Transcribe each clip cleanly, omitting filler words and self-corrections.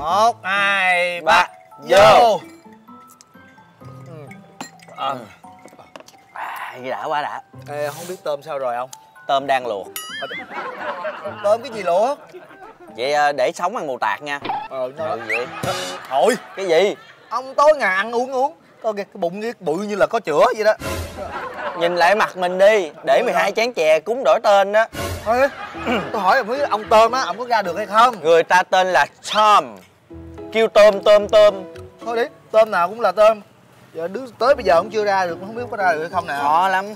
1, 2, 3. Vô. Gì đã quá đã. Ê, không biết tôm sao rồi không? Tôm đang luộc. Tôm cái gì luộc? Vậy để sống ăn mù tạt nha. Vậy. Thôi. Cái gì? Ông tối ngày ăn uống. Coi kìa, cái bụng cái bự như là có chữa vậy đó. Nhìn lại mặt mình đi. Để 12 chén chè cúng đổi tên đó. Thôi, tôi hỏi với ông Tôm á, ông có ra được hay không? Người ta tên là Tom. Kêu Tôm, Tôm. Thôi đi, Tôm nào cũng là Tôm. Giờ đứa tới bây giờ cũng chưa ra được, không biết có ra được hay không nè.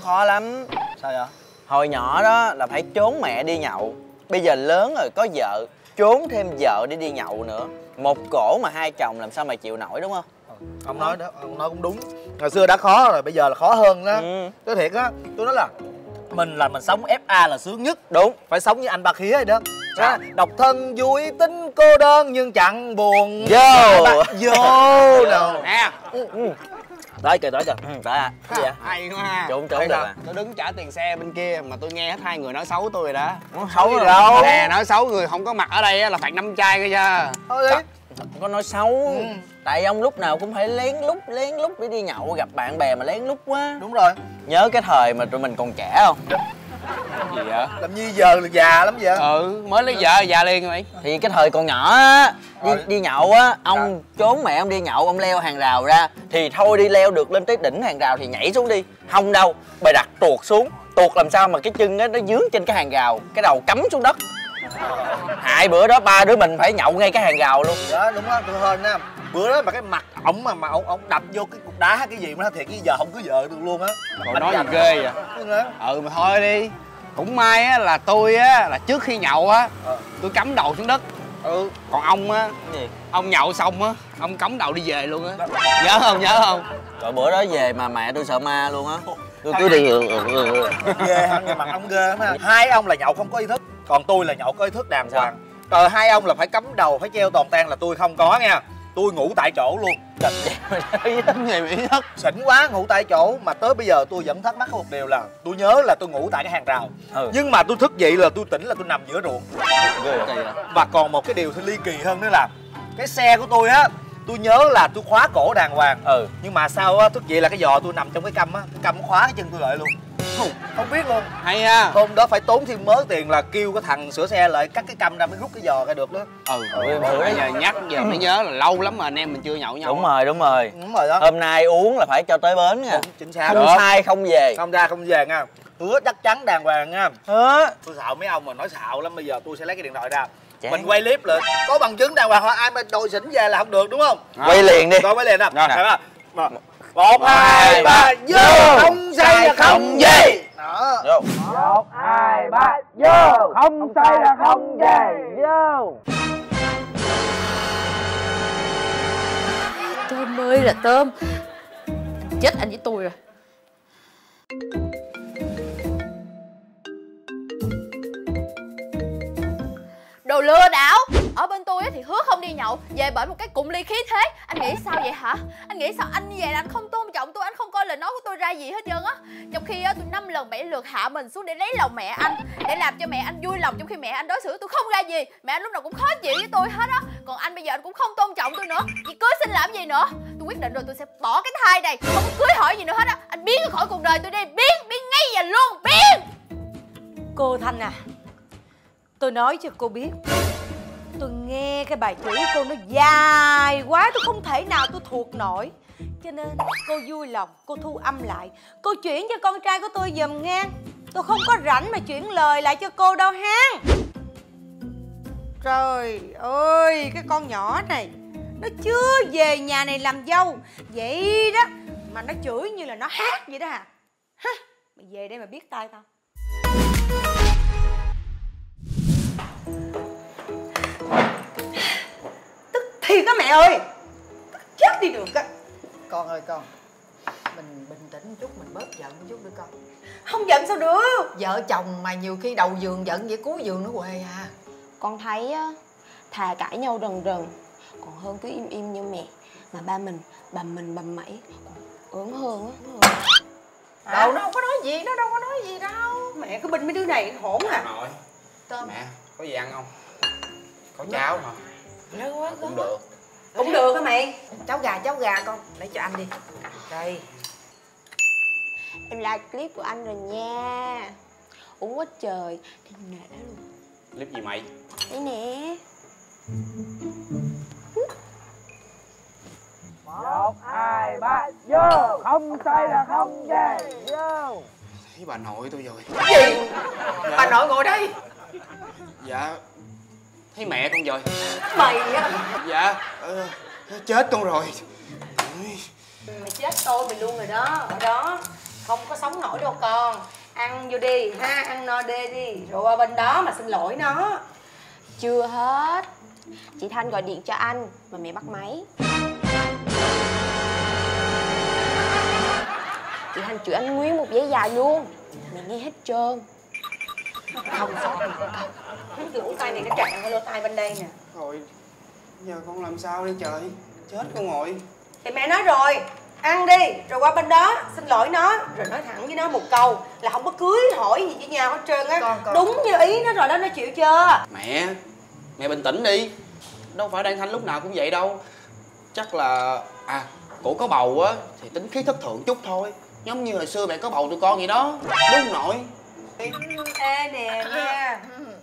Khó lắm. Sao vậy? Hồi nhỏ đó là phải trốn mẹ đi nhậu. Bây giờ lớn rồi có vợ, trốn thêm vợ để đi nhậu nữa. Một cổ mà hai chồng làm sao mà chịu nổi, đúng không? Ông nói đó, ông nói cũng đúng. Ngày xưa đã khó rồi, bây giờ là khó hơn đó. Tôi thiệt á, tôi nói là mình sống FA là sướng nhất. Đúng, phải sống như anh Ba Khía vậy đó. Độc thân vui tính cô đơn nhưng chẳng buồn. Vô nào nè. Tới kìa. Cái gì vậy? Hay quá ha. Trốn được à? Tôi đứng trả tiền xe bên kia mà tôi nghe hết hai người nói xấu tôi rồi đó. Xấu gì đâu? Nè, nói xấu người không có mặt ở đây là phạt 5 chai cơ chứ. Thôi đi. Không có nói xấu. Tại ông lúc nào cũng phải lén lút để đi nhậu, gặp bạn bè mà lén lút quá. Đúng rồi. Nhớ cái thời mà tụi mình còn trẻ không? Gì vậy? Làm như giờ là già lắm vậy. Mới lấy vợ già liền mày. Thì cái thời còn nhỏ á, đi nhậu á, ông trốn mẹ ông đi nhậu, ông leo hàng rào ra. Thì thôi đi leo được lên tới đỉnh hàng rào thì nhảy xuống đi. Không đâu, bày đặt tuột xuống. Tuột làm sao mà cái chân á nó dướng trên cái hàng rào, cái đầu cắm xuống đất. Hại bữa đó ba đứa mình phải nhậu ngay cái hàng rào luôn. Đó đúng á, tôi hên á. Bữa đó mà cái mặt ổng mà ổng đập vô cái cục đá cái gì mà nói thiệt cái giờ không cưới vợ được luôn á. Còn nói gì ghê vậy? Mà thôi đi. Cũng may á là tôi á là trước khi nhậu á tôi cắm đầu xuống đất. Còn ông á, ông nhậu xong á, ông cắm đầu đi về luôn á. Nhớ không? Rồi bữa đó về mà mẹ tôi sợ ma luôn á. Tôi cứ đi ghê hơn mặt ông ghê lắm ha. Hai ông là nhậu không có ý thức, còn tôi là nhậu có ý thức đàng hoàng. Rồi hai ông là phải cắm đầu, phải treo toàn tan, là tôi không có nha. Tôi ngủ tại chỗ luôn. Xỉn quá ngủ tại chỗ. Mà tới bây giờ tôi vẫn thắc mắc một điều là tôi nhớ là tôi ngủ tại cái hàng rào. Nhưng mà tôi thức dậy là tôi tỉnh là tôi nằm giữa ruộng. Và còn một cái điều thì ly kỳ hơn nữa là cái xe của tôi á, tôi nhớ là tôi khóa cổ đàng hoàng. Nhưng mà sao á, thức dậy là cái giò tôi nằm trong cái câm á. Cái câm khóa cái chân tôi lại luôn. Không biết luôn. Hay ha. Hôm đó phải tốn thêm mớ tiền là kêu cái thằng sửa xe lại cắt cái câm ra mới rút cái giò ra được đó. Giờ nhắc giờ mới nhớ là lâu lắm mà anh em mình chưa nhậu nhau. Đúng rồi đó. Hôm nay uống là phải cho tới bến nha. Chính xác. Không sai không về. Không ra không về nha. Hứa chắc chắn đàng hoàng nha. Tôi xạo mấy ông mà nói xạo lắm. Bây giờ tôi sẽ lấy cái điện thoại ra. Mình quay clip lại. Có bằng chứng đàng hoàng, hoặc ai mà đòi xỉn về là không được, đúng không? Quay liền đi. Quay liền nè. 1, 2, 3, vô. Không say là không về. 1, 2, 3, vô. Không say là không về. Vô. Tôm ơi là Tôm. Chết anh với tôi rồi. Đồ lừa đảo. Ở bên tôi thì hứa không đi nhậu, về bởi một cái cụm ly khí thế. Anh nghĩ sao vậy hả? Anh nghĩ sao anh về là anh không tôn trọng tôi, anh không coi lời nói của tôi ra gì hết trơn á. Trong khi tôi 5 lần 7 lượt hạ mình xuống để lấy lòng mẹ anh, để làm cho mẹ anh vui lòng, trong khi mẹ anh đối xử tôi không ra gì. Mẹ anh lúc nào cũng khó chịu với tôi hết á. Còn anh bây giờ anh cũng không tôn trọng tôi nữa. Vậy cưới xin làm gì nữa? Tôi quyết định rồi, tôi sẽ bỏ cái thai này, không có cưới hỏi gì nữa hết á. Anh biến khỏi cuộc đời tôi đi, biến ngay và luôn, biến. Cô Thanh à, tôi nói cho cô biết, tôi nghe cái bài chữ cô nó dài quá, tôi không thể nào tôi thuộc nổi. Cho nên cô vui lòng, cô thu âm lại, cô chuyển cho con trai của tôi dùm ngang. Tôi không có rảnh mà chuyển lời lại cho cô đâu ha. Trời ơi, cái con nhỏ này, nó chưa về nhà này làm dâu vậy đó mà nó chửi như là nó hát vậy đó hả? Hả? Mày về đây mà biết tay tao. Thì các mẹ ơi, chết đi được á. Con ơi con, mình bình tĩnh một chút, mình bớt giận một chút nữa con. Không giận sao được. Vợ chồng mà nhiều khi đầu giường giận vậy cuối giường nó quê à. Con thấy á, thà cãi nhau rần còn hơn cứ im im như mẹ. Mà ba mình bầm mẩy còn ớn hơn á. Đâu nó không có nói gì đó, đâu có nói gì đâu. Mẹ cứ bình mấy đứa này hổn à. Nội, mẹ có gì ăn không? Có cháo hả? Nó quá cũng được. Cũng được hả mày? Cháu gà con, để cho anh đi. Đây. Em like clip của anh rồi nha. Uống quá trời, thì nè đó luôn. Clip gì mày? Đây nè. 1, 2, 3, vô. Không say là không về, vô. Thấy bà nội tôi rồi. Gì? Dạ. Bà nội ngồi đây. Dạ. Thấy mẹ con rồi. Mày á. Dạ. Chết con rồi. Mày chết tôi mày luôn rồi đó. Ở đó không có sống nổi đâu con. Ăn vô đi ha, ăn no đê đi. Rồi qua bên đó mà xin lỗi nó. Chưa hết, chị Thanh gọi điện cho anh mà mẹ bắt máy. Chị Thanh chửi anh nguyên một giấy dài luôn. Mẹ nghe hết trơn. Không sót gì con. Cái lỗ tai này nó chạm vào lỗ tai bên đây nè. Rồi, giờ con làm sao đây trời? Chết con ngồi. Thì mẹ nói rồi, ăn đi, rồi qua bên đó, xin lỗi nó. Rồi nói thẳng với nó một câu là không có cưới hỏi gì với nhau hết trơn á. Con. Đúng như ý nó rồi đó, nó chịu chưa? Mẹ bình tĩnh đi. Đâu phải Đan Thanh lúc nào cũng vậy đâu. Chắc là... cổ có bầu á, thì tính khí thất thượng chút thôi. Giống như hồi xưa mẹ có bầu tụi con vậy đó. Đúng nội. Ê nè nha,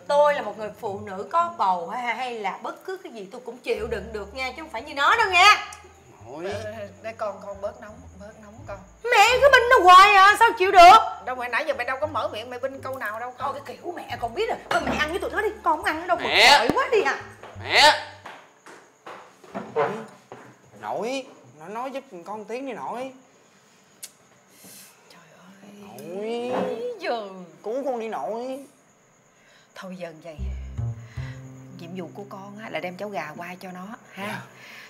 tôi là một người phụ nữ có bầu hay là bất cứ cái gì tôi cũng chịu đựng được nha. Chứ không phải như nó đâu nha. Để con bớt nóng con. Mẹ cứ binh nó hoài à, sao chịu được. Đâu mẹ, nãy giờ mẹ đâu có mở miệng mẹ binh câu nào đâu con. Cái kiểu mẹ con biết rồi. Thôi mẹ ăn với tụi nó đi, con không ăn đâu. Mẹ tội quá đi à. Mẹ. Nội, nó nói giúp con tiếng đi nội. Trời ơi. Nội, cứu con đi nội. Thôi dần vậy. Nhiệm vụ của con là đem cháu gà qua cho nó ha. Yeah.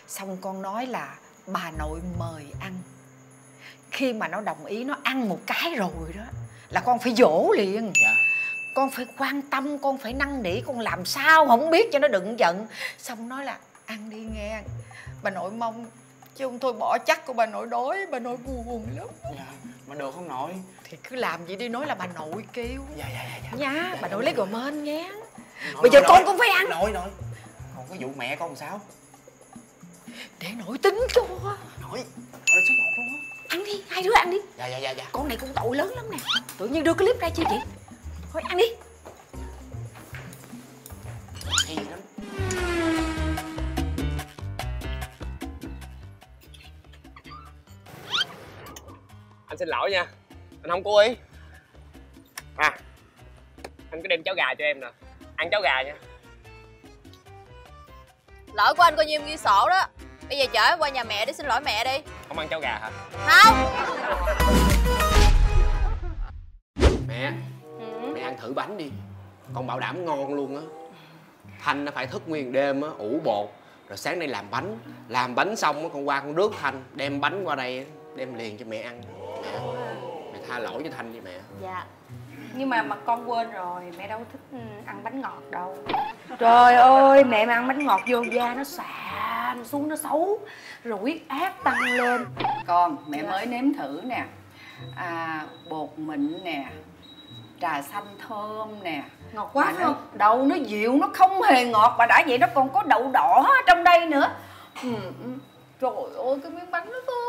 Xong con nói là bà nội mời ăn. Khi mà nó đồng ý nó ăn một cái rồi đó là con phải dỗ liền. Dạ. Con phải quan tâm, con phải năn nỉ, con làm sao không biết cho nó đừng giận. Xong nói là ăn đi nghe, bà nội mong. Chứ không thôi bỏ chắc của bà nội đói, bà nội buồn lắm. Dạ, mà được không nội? Thì cứ làm vậy đi, nói là bà nội kêu. Dạ. Nha, dạ, bà nội lấy comment nghe. Bây giờ con cũng phải ăn. Nội. Còn cái vụ mẹ con làm sao? Để nội tính cho. Nội số 1 luôn á. Ăn đi, hai đứa ăn đi. Dạ. Con này cũng tội lớn lắm nè. Tự nhiên đưa cái clip ra cho chị. Thôi ăn đi. Hay lắm. Anh xin lỗi nha. Anh không cố ý. Anh cứ đem cháo gà cho em nè. Ăn cháo gà nha. Lỗi của anh coi như em ghi sổ đó. Bây giờ chở em qua nhà mẹ để xin lỗi mẹ đi. Không ăn cháo gà hả? Không. Mẹ, mẹ ăn thử bánh đi. Con bảo đảm ngon luôn á. Thanh nó phải thức nguyên đêm á, ủ bột. Rồi sáng nay làm bánh. Làm bánh xong á, con qua con rước Thanh. Đem bánh qua đây, đem liền cho mẹ ăn. Mẹ tha lỗi cho Thanh đi mẹ. Dạ. Nhưng mà con quên rồi, mẹ đâu thích ăn bánh ngọt đâu. Trời ơi, mẹ mà ăn bánh ngọt vô da nó xàm xuống, nó xấu. Rồi huyết áp tăng lên. Con, mẹ mới nếm thử nè. Bột mịn nè. Trà xanh thơm nè. Ngọt quá phải không? Đâu nó dịu, nó không hề ngọt. Mà đã vậy nó còn có đậu đỏ ở trong đây nữa. Trời ơi, cái miếng bánh nó thôi.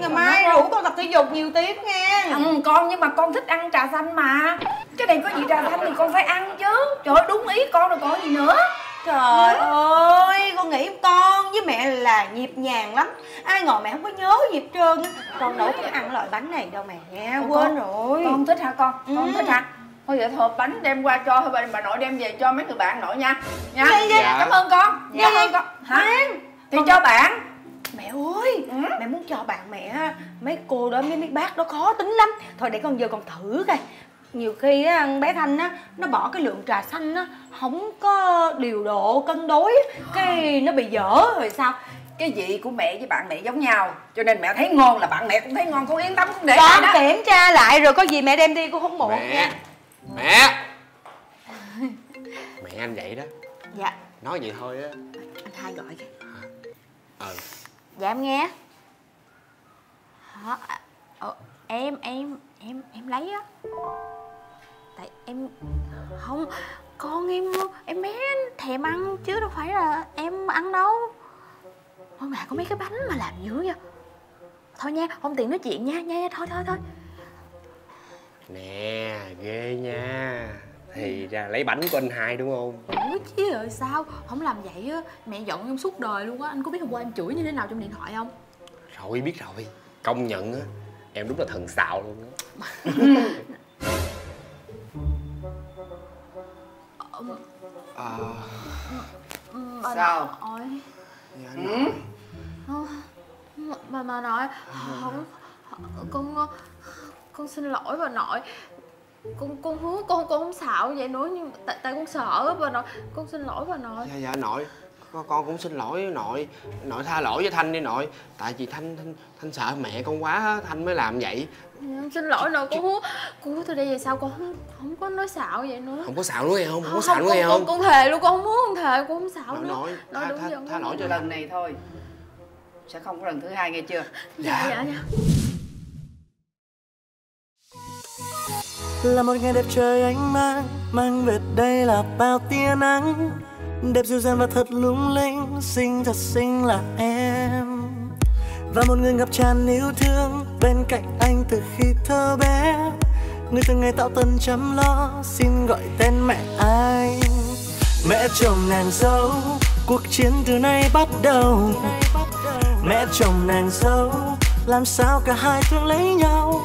Ngày mai rủ con tập thể dục nhiều tiếng nghe. Ừ con, nhưng mà con thích ăn trà xanh mà. Cái này có gì trà xanh thì con phải ăn chứ. Trời ơi, đúng ý con rồi còn gì nữa. Trời ơi, con nghĩ con với mẹ là nhịp nhàng lắm. Ai ngồi mẹ không có nhớ gì hết trơn. Con đâu có ăn loại bánh này đâu mẹ nha. Quên rồi. Con thích hả con? Con thích hả? Thôi vậy hộp bánh đem qua cho bà nội đem về cho mấy người bạn nội nha. Nha. Dạ. Cảm ơn con. Dạ. Cảm ơn con. Hả? Thì cho bạn. Mẹ ơi, mẹ muốn cho bạn mẹ mấy cô đó, mấy bác đó khó tính lắm. Thôi để con vô con thử coi. Nhiều khi á, bé Thanh á, nó bỏ cái lượng trà xanh á, không có điều độ, cân đối. Cái nó bị dở rồi sao. Cái vị của mẹ với bạn mẹ giống nhau. Cho nên mẹ thấy ngon là bạn mẹ cũng thấy ngon, con yên tâm cũng để con đó. Con kiểm tra lại rồi có gì mẹ đem đi cũng không muộn nha. Mẹ anh vậy đó. Dạ. Nói vậy thôi á. Anh Hai gọi kìa. Dạ em nghe. Hả? Em lấy á. Tại em không con em bé thèm ăn chứ đâu phải là em ăn đâu. Hôm nay có mấy cái bánh mà làm dữ vậy. Thôi nha, không tiện nói chuyện nha, nha thôi. Nè, ghê nha. Thì ra lấy bánh của anh hai đúng không? Ủa chứ rồi sao, không làm vậy á, mẹ giận em suốt đời luôn á. Anh có biết hôm qua em chửi như thế nào trong điện thoại không? Rồi, biết rồi. Công nhận á, em đúng là thần xạo luôn á. Sao? Dạ, anh Bà nội, con xin lỗi bà nội. Con hứa con không xạo vậy nữa, nhưng tại con sợ bà nội. Con xin lỗi bà nội. Dạ nội, con cũng xin lỗi nội. Nội tha lỗi với Thanh đi nội. Tại vì Thanh sợ mẹ con quá, Thanh mới làm vậy. Xin lỗi nội, con hứa từ đây về sau con không có nói xạo vậy nữa. Không có xạo nữa em không? Không có xạo nữa em không? Con thề luôn, con không muốn, con thề con không xạo nữa. Nội, tha lỗi cho lần này thôi. Sẽ không có lần thứ hai nghe chưa? Dạ. Là một ngày đẹp trời ánh mang về đây là bao tia nắng. Đẹp dịu dàng và thật lung linh, xinh thật xinh là em. Và một người ngập tràn yêu thương bên cạnh anh từ khi thơ bé. Người từng ngày tạo tần chăm lo, xin gọi tên mẹ anh. Mẹ chồng nàng dâu, cuộc chiến từ nay bắt đầu. Mẹ chồng nàng dâu, làm sao cả hai thương lấy nhau.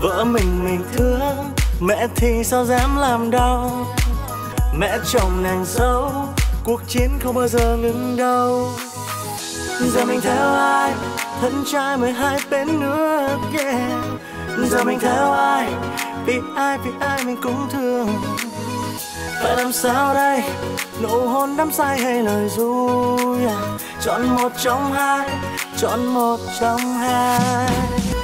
Vợ mình thương, mẹ thì sao dám làm đau. Mẹ chồng nàng dâu, cuộc chiến không bao giờ ngừng đâu. Giờ mình theo ai, thân trai 12 bên nước, yeah. Giờ mình theo ai, vì ai mình cũng thương. Phải làm sao đây, nụ hôn đắm say hay lời ru, yeah. Chọn một trong hai